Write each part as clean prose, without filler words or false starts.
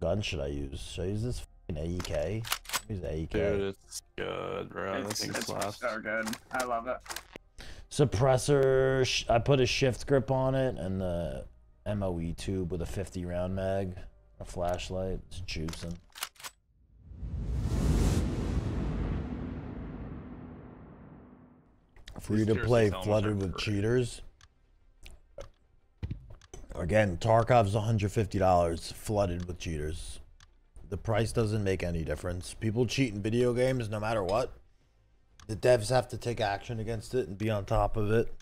gun should I use? Should I use this fucking AEK? Use AEK. Dude, it's good, bro. It's so good. I love it. Suppressor. I put a shift grip on it and the MOE tube with a 50 round mag, a flashlight. It's juicing. Free to play flooded with cheaters. Again, Tarkov's $150 flooded with cheaters. The price doesn't make any difference. People cheat in video games no matter what. The devs have to take action against it and be on top of it.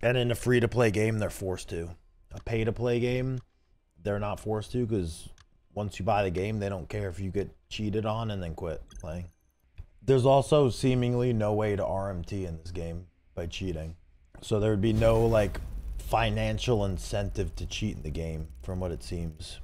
And in a free-to-play game, they're forced to. A pay-to-play game, they're not forced to, because once you buy the game, they don't care if you get cheated on and then quit playing. There's also seemingly no way to RMT in this game by cheating. So there would be no, like, financial incentive to cheat in the game, from what it seems.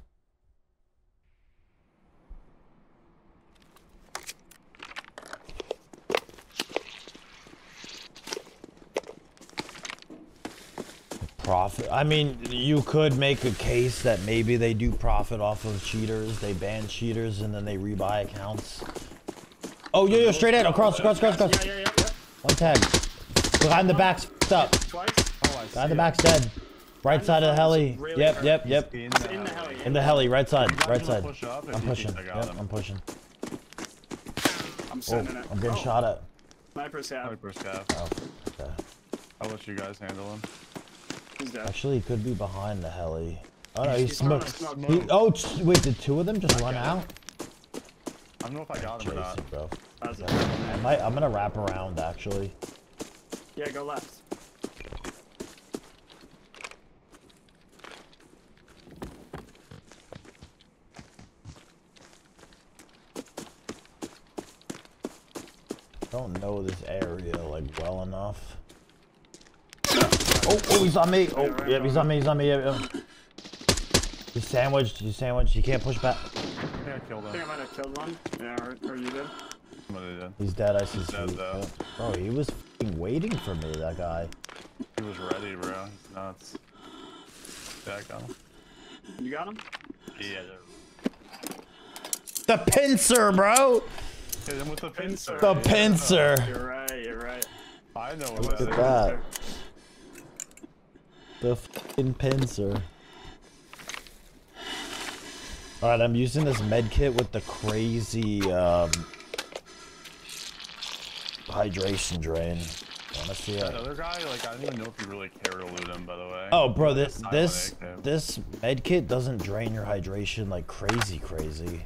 Profit. I mean, you could make a case that maybe they do profit off of cheaters. They ban cheaters and then they rebuy accounts. Oh, yo, yo, straight in. Across. Yeah. One tag. Behind the back's f***ed up. Behind the back's dead. Right side of the heli. Really yep. In the heli. Right side. I'm pushing. I'm pushing. I'm sending it. I'm getting shot at. Sniper's half. Oh, okay. I'll let you guys handle him. Actually, he could be behind the heli. Oh no, he's smoked. Oh, wait, did two of them just run out? I don't know if I got him or not. Bro. I'm gonna wrap around, actually. Yeah, go left. I don't know this area, like, well enough. Oh, he's on me. Oh, yeah, he's on me. Yeah. He's sandwiched. He can't push back. I killed him. I think I might have killed one. Yeah, or you did? Somebody did. He's dead, I see. He's dead, though. Bro, he was f***ing waiting for me, that guy. He was ready, bro. He's nuts. Yeah, I got him. You got him? Yeah. The pincer, bro! Hit him with the pincer. The pincer. Oh, you're right. I know what that is. Look at that. The f***ing pincer. Alright, I'm using this med kit with the crazy hydration drain. Wanna see it? That other guy, like, I don't even know if you really care to loot him, by the way. Oh, bro, this med kit doesn't drain your hydration like crazy.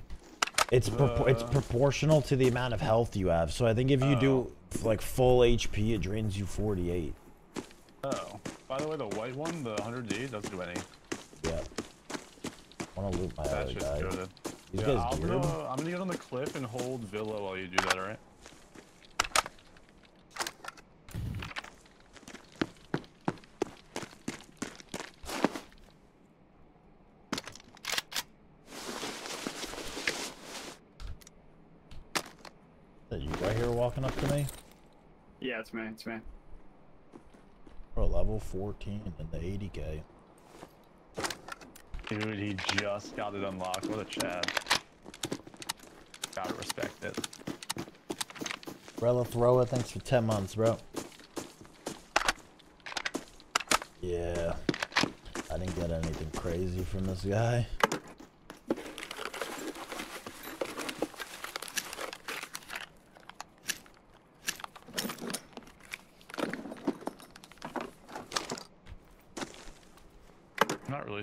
It's proportional to the amount of health you have. So I think if you do like full HP, it drains you 48. Oh. By the way, the white one, the 100D, doesn't do any. Yeah. I want to loot my other guy. I'm going to get on the cliff and hold Villa while you do that, alright? Is that you right here walking up to me? Yeah, it's me. Bro, level 14 in the 80k. Dude, he just got it unlocked. What a Chad. Gotta respect it. Rella Thrower, thanks for 10 months, bro. Yeah. I didn't get anything crazy from this guy.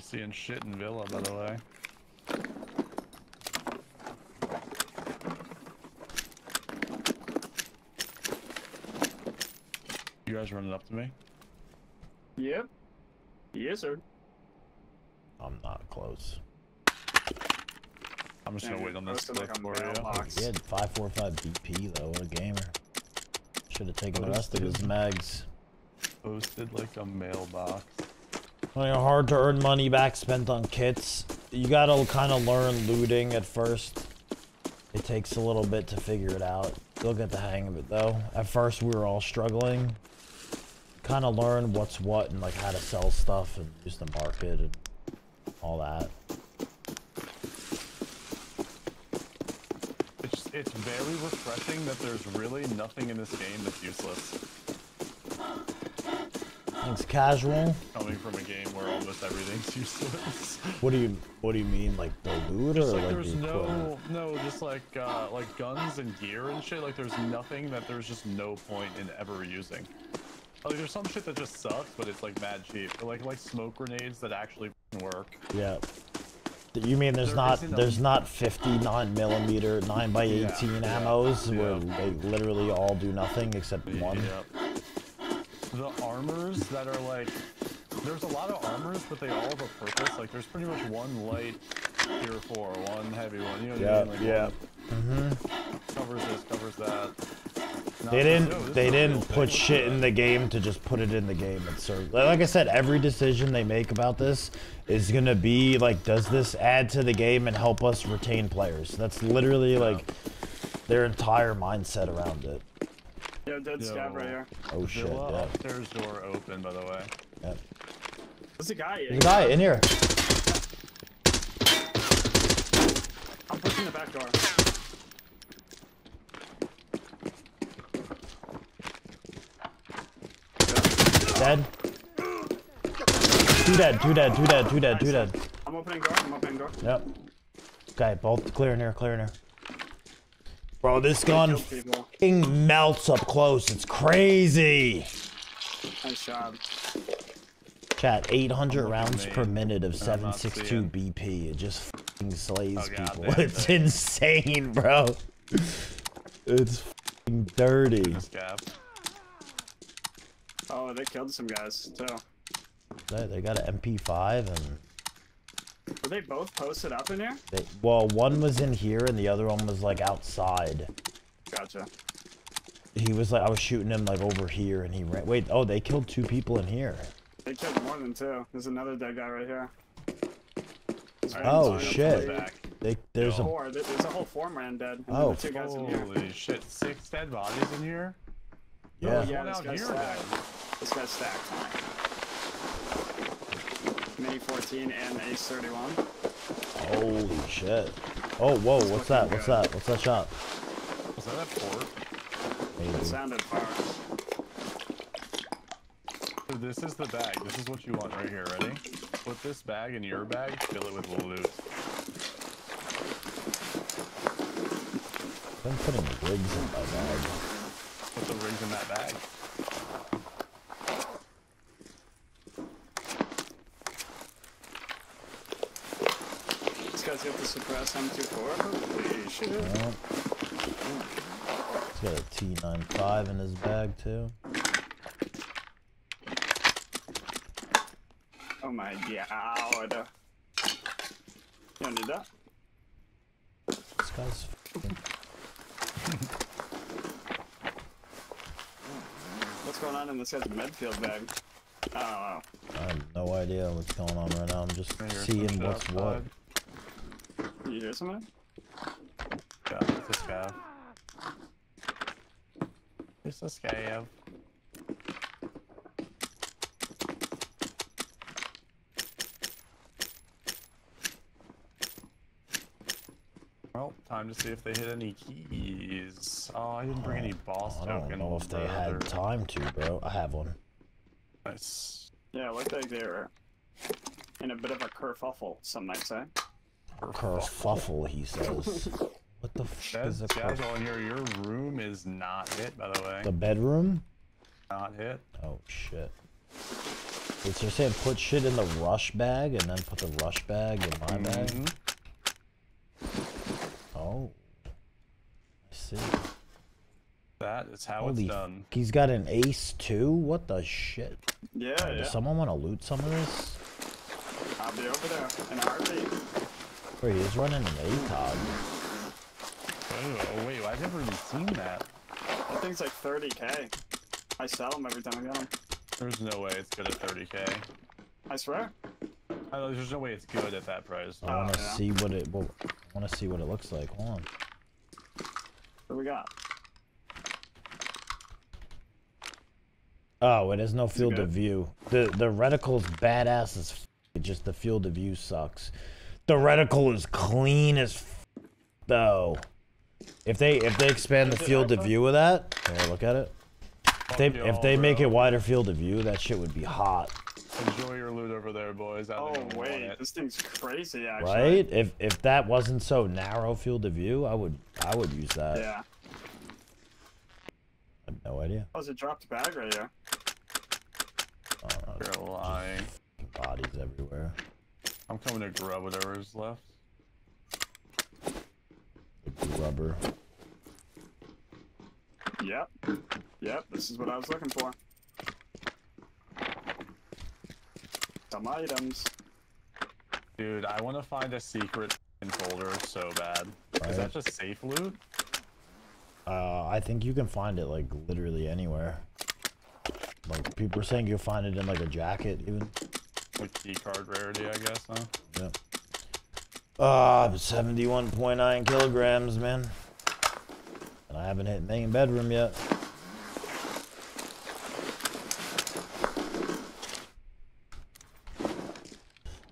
Seeing shit in Villa, by the way. You guys running up to me? Yep. Yes, sir. I'm not close. I'm just gonna wait on this clip for you. He had 545 BP though. What a gamer. Should have taken the rest of his mags. Posted like a mailbox. Hard to earn money back spent on kits. You gotta kind of learn looting at first. It takes a little bit to figure it out. You'll get the hang of it though. At first we were all struggling. Kind of learn what's what and like how to sell stuff and use the market and all that. It's very refreshing that there's really nothing in this game that's useless. It's casual. Coming from a game where almost everything's useless. What do you mean, like the loot or like there's no, just like guns and gear and shit. Like there's nothing that there's just no point in ever using. Like there's some shit that just sucks, but it's like mad cheap. Like smoke grenades that actually work. Yeah. You mean there's not 50 9mm 9x18 ammos where they literally all do nothing except one. Yeah. The armors that are like, there's a lot of armors, but they all have a purpose. Like there's pretty much one light tier 4, one heavy one. You know what I mean? Like covers this, covers that. They didn't put shit in the game to just put it in the game. And so, like I said, every decision they make about this is gonna be like, does this add to the game and help us retain players? That's literally like their entire mindset around it. Yo, dead scab right here. Oh shit! Yeah. Upstairs door open, by the way. Yep. There's a guy. There's a guy in here. I'm pushing the back door. Dead. Two dead. I'm opening door. Yep. Okay, both clear in here. Bro, this gun f***ing melts up close. It's crazy. Nice job. Chat, 800 rounds per minute of 7.62 BP. It just f***ing slays people. Damn, it's insane, bro. It's f***ing dirty. Oh, they killed some guys, too. They got an MP5 and... Were they both posted up in here? Well, one was in here and the other one was, like, outside. Gotcha. He was, like, I was shooting him, like, over here and he ran... Wait, oh, they killed two people in here. They killed more than two. There's another dead guy right here. Oh, shit. There's a whole form ran dead. Oh, two guys in here. Holy shit. 6 dead bodies in here? Yeah, this guy's stacked. Mini 14 and Ace 31. Holy shit! Oh, whoa! What's that? Good. What's that? What's that shot? Was that a port? Maybe. It sounded far. So this is the bag. This is what you want right here. Ready? Put this bag in your bag. Fill it with loot. I'm putting rigs in my bag. Put the rings in that bag. These guys have to suppress M24. Shit. Yeah. He's got a T95 in his bag too. Oh my god. You don't need that. This guy's f***ing... What's going on in this guy's midfield bag? I don't know. I have no idea what's going on right now. I'm just seeing what's outside. What. Did you hear somebody? Yeah, it's this guy. Who's this guy, yo? Well, time to see if they hit any keys. Oh, I didn't bring any boss token. I don't know if they had time to, bro. I have one. Nice. Yeah, it looked like they were in a bit of a kerfuffle, some might say. Kerfuffle, he says. What the fuck is a kerfuffle? Here, your room is not hit, by the way. The bedroom? Not hit. Oh, shit. Wait, so you're saying put shit in the rush bag and then put the rush bag in my bag? Oh, I see. That is how it's done. He's got an ace too? What the shit? Yeah, does someone want to loot some of this? I'll be over there in a heartbeat. Wait, he's running an ACOG. Oh, wait, I've never even seen that. That thing's like 30k. I sell them every time I get them. There's no way it's good at 30k. I swear. There's no way it's good at that price. I want to see what it... Well, I want to see what it looks like. Hold on. What do we got? Oh, it has no field of view. The reticle's badass as f***. It's just the field of view sucks. The reticle is clean as f***, though. If they expand the field of view of that, here, look at it. If they make a wider field of view, that shit would be hot. Enjoy your loot over there, boys. Oh wait, this thing's crazy, actually. Right? If that wasn't so narrow field of view, I would use that. Yeah. I have no idea. Oh, it dropped bag right here. You're lying. Bodies everywhere. I'm coming to grub whatever's left. Rubber. Yep. Yep, this is what I was looking for. Some items. Dude, I want to find a secret folder so bad. Right. Is that just safe loot? I think you can find it like literally anywhere. Like people are saying you'll find it in like a jacket even. With key card rarity, I guess, huh? Yeah. 71.9 kilograms, man. And I haven't hit main bedroom yet.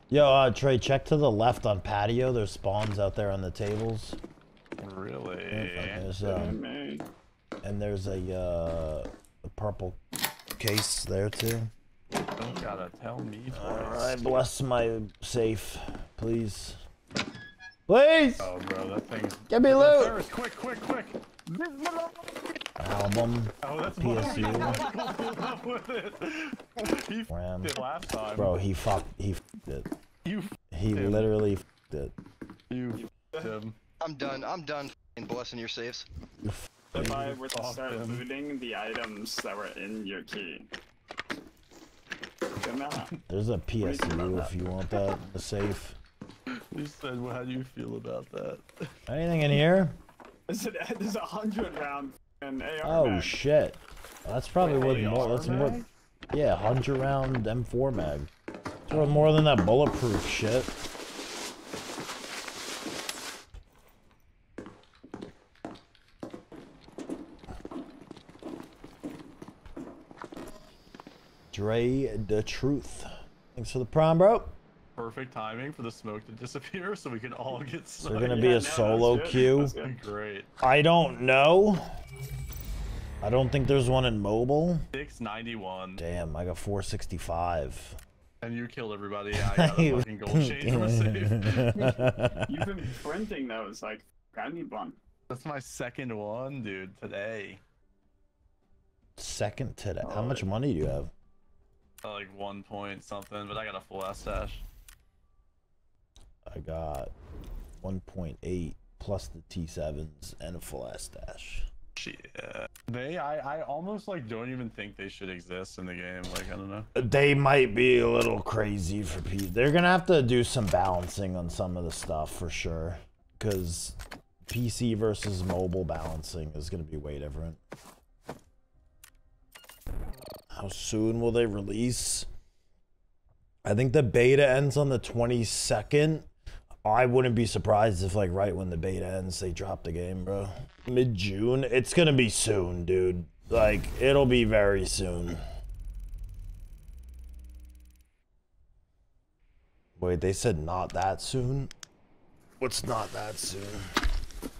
Yo, Trey, check to the left on patio. There's spawns out there on the tables. Really? And there's, a purple case there, too. You don't gotta tell me twice. Alright, bless my safe, please. Please! Oh, bro, that thing's... Get me loot! Quick, quick, quick! Album. Oh, that's PSU. He f***ed it last time. Bro, he f***ed it. You He him. Literally f***ed it. You f***ed him. I'm done f***ing blessing your safes. If I were to start looting the items that were in your key. There's a PSU if you want that. A safe. You said, well, how do you feel about that? Anything in here? There's a 100 round and AR. Oh mag. Shit! Well, that's probably worth more. That's more. Yeah, 100 round M4 mag. It's worth more than that bulletproof shit. Dre the Truth. Thanks for the prime, bro. Perfect timing for the smoke to disappear so we can all get stuck. There's gonna be a solo queue. That's great. I don't know. I don't think there's one in mobile. 691. Damn, I got 465. And you killed everybody. I got a fucking gold chain from a safe. You've been printing those, like, I need one. That's my second one, dude, today. Second today? How much money do you have? Like 1 point something, but I got a full ass stash. I got 1.8 plus the T7s and a full ass stash. Yeah. I almost like don't even think they should exist in the game. Like, I don't know. They might be a little crazy for people. They're gonna have to do some balancing on some of the stuff for sure. Because PC versus mobile balancing is gonna be way different. How soon will they release? I think the beta ends on the 22nd. I wouldn't be surprised if, like, right when the beta ends, they drop the game, bro. Mid-June? It's gonna be soon, dude. Like, it'll be very soon. Wait, they said not that soon? What's not that soon?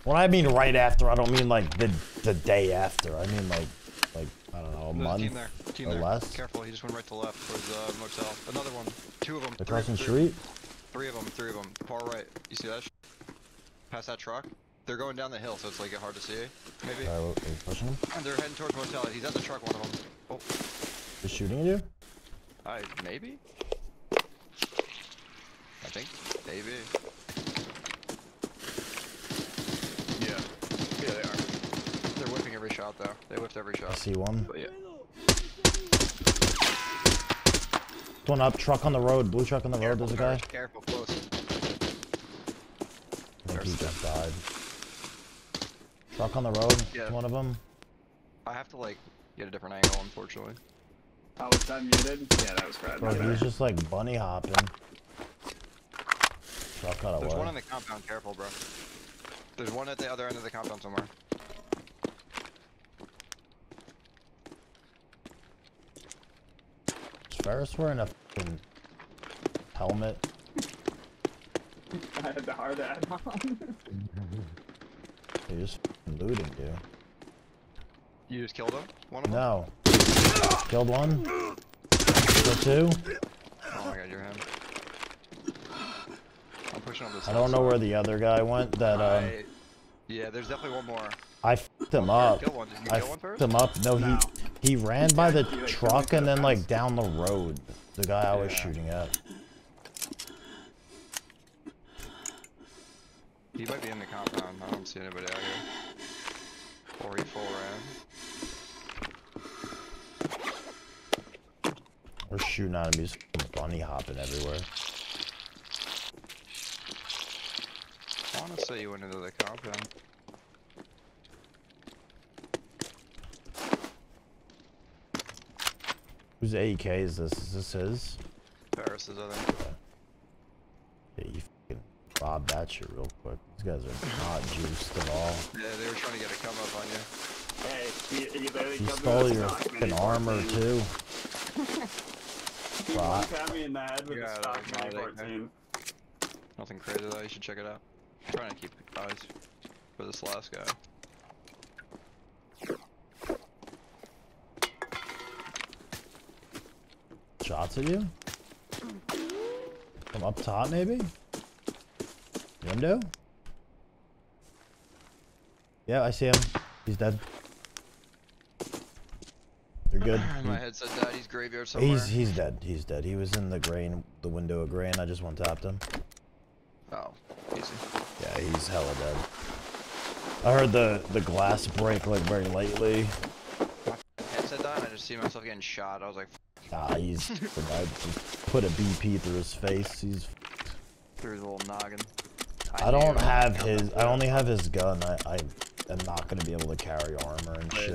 When I mean right after, I don't mean, like, the day after. I mean, like, I don't know, a month or less. Careful, he just went right to left towards the motel. Another one. Two of them. The crossing street? Three of them. Far right. You see that? Past that truck. They're going down the hill, so it's like hard to see. Maybe. Are you pushing him? And they're heading towards motel. He's at the truck, one of them. Oh. They're shooting at you? Maybe? I think. Maybe. Every shot though. They whiffed every shot. I see one. But, yeah. One up, truck on the road, blue truck on the road, there's a guy. Careful, close. I think he just died. Truck on the road, yeah. One of them. I have to like get a different angle, unfortunately. Oh, was that muted? Yeah, that was bad. Bro, he's just like bunny hopping. Truck on a road. There's one in the compound, careful, bro. There's one at the other end of the compound somewhere. Ferris wearing a f***ing helmet. I had the hard hat on. You're just looting, dude. You just killed him? One of them? No. Killed one. Killed two. Oh my god, you're him. I'm pushing up this house. I don't know where the other guy went. That yeah, there's definitely one more. I f***ed him up. Did you kill one first? I f***ed him up. No, he ran by the truck and then like down the road. The guy I was shooting at. He might be in the compound. I don't see anybody out here. Or he full ran. We're shooting at him. He's bunny hopping everywhere. I want to say you went into the compound. Whose AEK is this? Is this his? Paris is, I think. Yeah, you f***ing robbed that shit real quick. These guys are not juiced at all. Yeah, they were trying to get a come up on you. Hey, you barely stole your f***ing armor too. Fuck. Got me in the head with the stock mini team. Nothing crazy though, you should check it out. I'm trying to keep eyes for this last guy. Shots at you? From up top, maybe? Window? Yeah, I see him. He's dead. You're good. My headset died. He's graveyard somewhere. He's dead. He's dead. He was in the grain, the window of grain. I just one tapped him. Oh, easy. Yeah, he's hella dead. I heard the glass break like very lightly. My headset died. I just see myself getting shot. I was like. Nah, he's. I put a BP through his face. He's. Through his little noggin. I don't have his. I only have his gun. I am not gonna be able to carry armor and shit.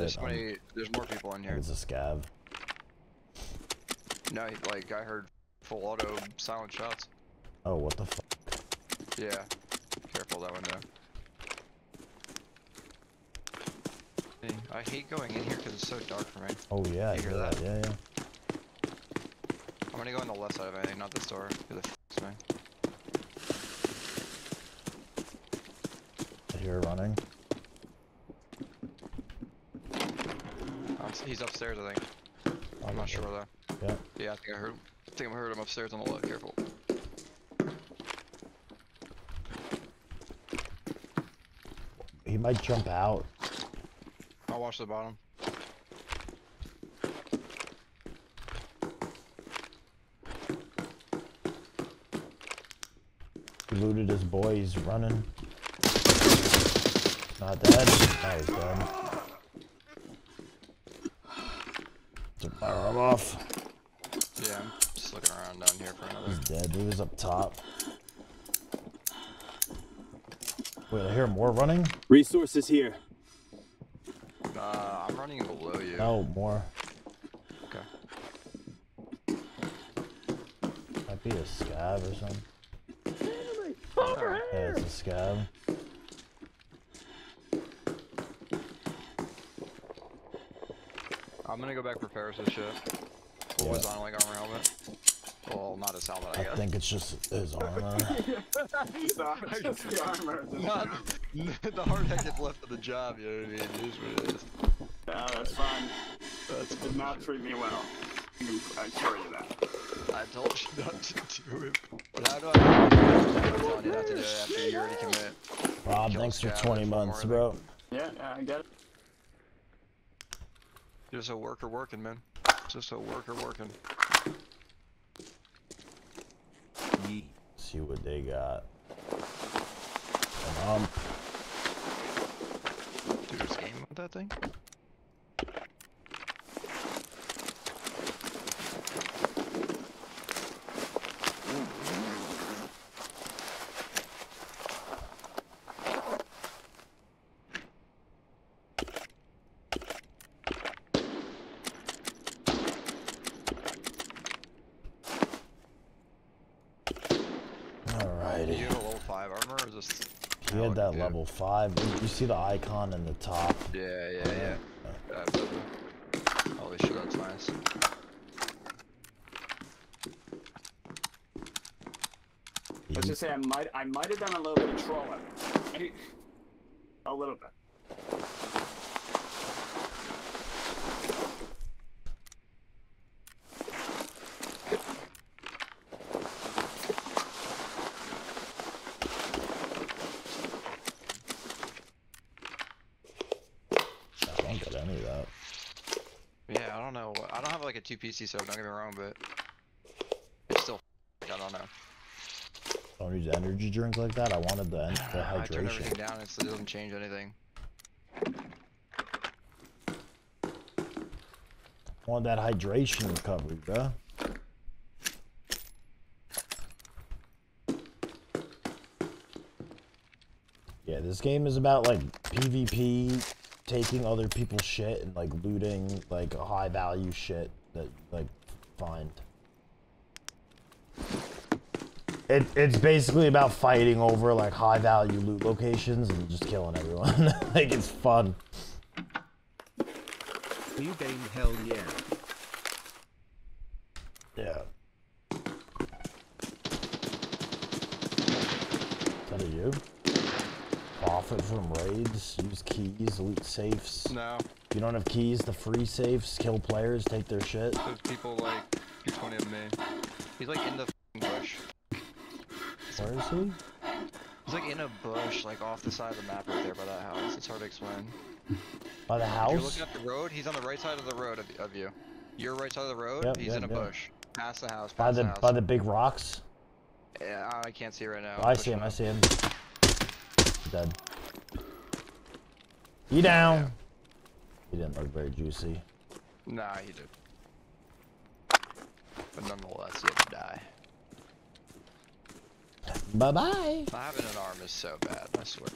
There's more people in here. It's a scav. No, like I heard full auto silent shots. Oh, what the fuck? Yeah. Careful that window. I hate going in here because it's so dark for me. Oh yeah, I hear that. Yeah, yeah. I'm gonna go on the left side of anything, not this door, because it f***s me. I hear running. He's upstairs, I think. I'm not sure though. Yeah. Yeah, I think I heard him upstairs on the left. Careful. He might jump out. I'll watch the bottom. Looted his boy, he's running. Not dead. That was dead. To fire him off. Yeah, I'm just looking around down here for another. He's dead. He was up top. Wait, I hear more running. Resources here. I'm running below you. Oh, more. Okay. Might be a scab or something. Yeah, it's a scab. I'm gonna go back for Paris and shit. What was on like armor helmet? Well, not his helmet, I guess. I think it's just his armor. It's just the armor. Not the hard hat gets left of the job, you know what I mean? It is what it is. Yeah, that's fine. That did not treat me well. I carry that. I told you not to do it. But how do I telling you not to do it after you already commit? Rob, thanks for 20 months, bro. Yeah, I got it. You're just a worker working, man. Just a worker working. See what they got. Dude, this game with that thing? He had that level 5. You see the icon in the top. Yeah. Holy shit, that's nice. Let's just say I might have done a little bit of trolling. I a little bit. Yeah, I don't know. I don't have like a 2 PC, so don't get me wrong, but it's still. I don't know. Don't use energy drinks like that. I wanted the hydration. I turned everything down. It still doesn't change anything. I want that hydration recovery, bro. Yeah, this game is about like PvP. Taking other people's shit and like looting like a high value shit that like find. It's basically about fighting over like high value loot locations and just killing everyone. Like it's fun. New game, hell yeah. Yeah. Is that a you? Profit from raids, use keys, loot safes. No. If you don't have keys, the free safes, kill players, take their shit. Those people like, he's 20 of me. He's like in the bush. Where is he? He's like in a bush, like off the side of the map right there by that house. It's hard to explain. By the house? If you're looking up the road, he's on the right side of the road of you. You're right side of the road, yep, he's in a bush. Past the house, past the house. By the big rocks? Yeah, I can't see right now. Oh, I see him, up. I see him. Dead. He down. Yeah. He didn't look very juicy. Nah, he did. But nonetheless, he had to die. Bye bye. Having an arm is so bad. I swear.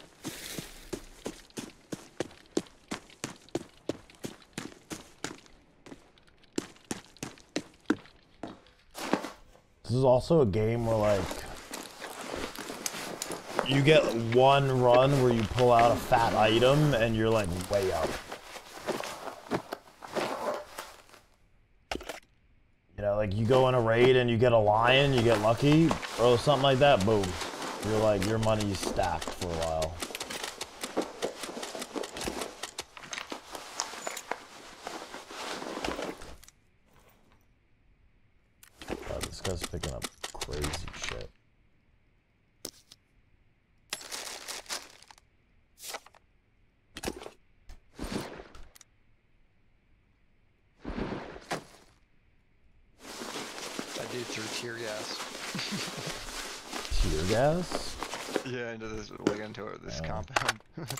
This is also a game where like. You get one run where you pull out a fat item and you're like way up. You know, like you go in a raid and you get a lion, you get lucky, or something like that, boom. You're like, your money's stacked for a while. God, this guy's picking up crazy shit. Yeah, into this, like into this compound. It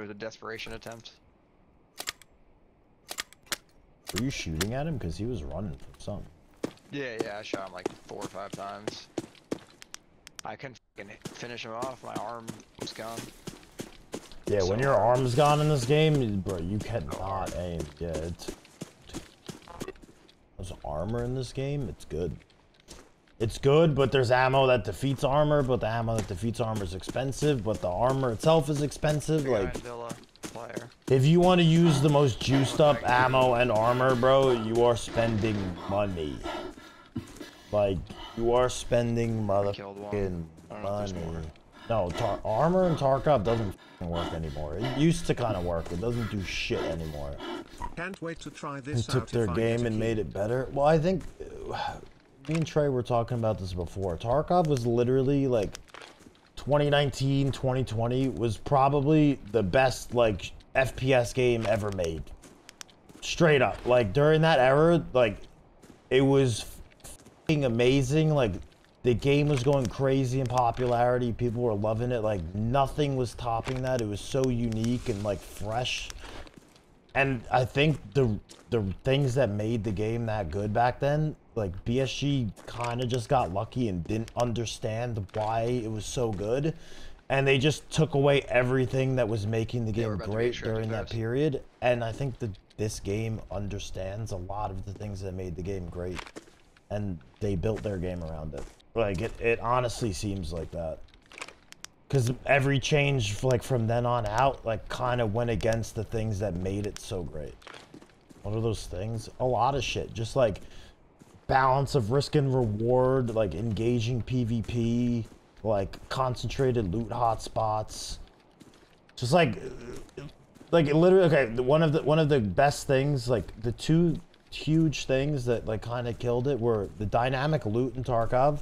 was a desperation attempt. Were you shooting at him? Because he was running from something. Yeah, yeah, I shot him like 4 or 5 times. I couldn't fucking finish him off. My arm was gone. Yeah, so when your arm's gone in this game, bro, you cannot aim. Yeah, it's. There's armor in this game. It's good. It's good, but there's ammo that defeats armor, but the ammo that defeats armor is expensive, but the armor itself is expensive. Like, if you want to use the most juiced up ammo and armor, bro, you are spending money. Like, you are spending motherfucking money. No, armor and Tarkov doesn't work anymore. It used to kind of work. It doesn't do shit anymore. Can't wait to try this out. They took their game and made it better. Well, I think... me and Trey were talking about this before. Tarkov was literally like 2019, 2020 was probably the best like FPS game ever made. Straight up, like during that era, like it was fucking amazing. Like the game was going crazy in popularity. People were loving it. Like nothing was topping that. It was so unique and like fresh. And I think the things that made the game that good back then, like BSG kind of just got lucky and didn't understand why it was so good, and they just took away everything that was making the game great during that period. And I think that this game understands a lot of the things that made the game great, and they built their game around it. Like it honestly seems like that. Because every change, like, from then on out, like, kind of went against the things that made it so great. What are those things? A lot of shit. Just, like, balance of risk and reward, like, engaging PvP, like, concentrated loot hotspots, Just like it literally. Okay, one of the best things, like the two huge things that like kind of killed it were the dynamic loot in Tarkov.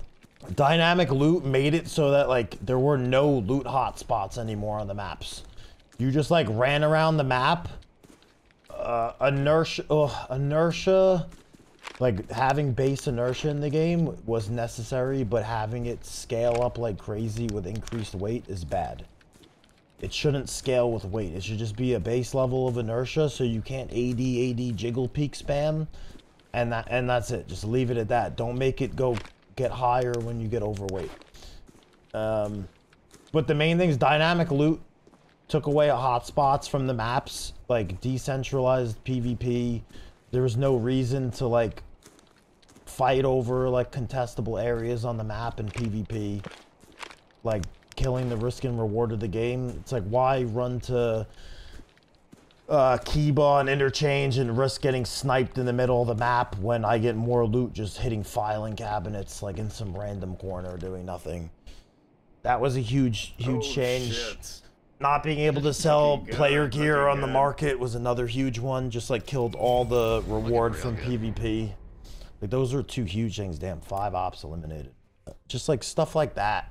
Dynamic loot made it so that like there were no loot hotspots anymore on the maps. You just like ran around the map. Inertia, like having base inertia in the game was necessary, but having it scale up like crazy with increased weight is bad. It shouldn't scale with weight. It should just be a base level of inertia, so you can't AD jiggle peak spam, and that's it. Just leave it at that. Don't make it go get higher when you get overweight. But the main thing is dynamic loot took away hotspots from the maps, like decentralized PvP. There was no reason to like fight over like contestable areas on the map in PvP, like killing the risk and reward of the game. It's like, why run to Kiba and Interchange and risk getting sniped in the middle of the map when I get more loot just hitting filing cabinets like in some random corner doing nothing? That was a huge change. Shit. Not being able to sell player gear on the market was another huge one. Just like killed all the reward from PvP. Like those are two huge things. Damn, 5 ops eliminated. Just like stuff like that.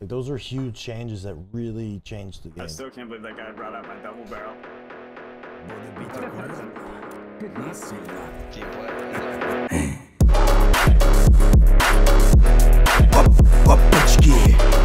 Like those are huge changes that really changed the game. I still can't believe that guy brought out my double barrel. Keep playing.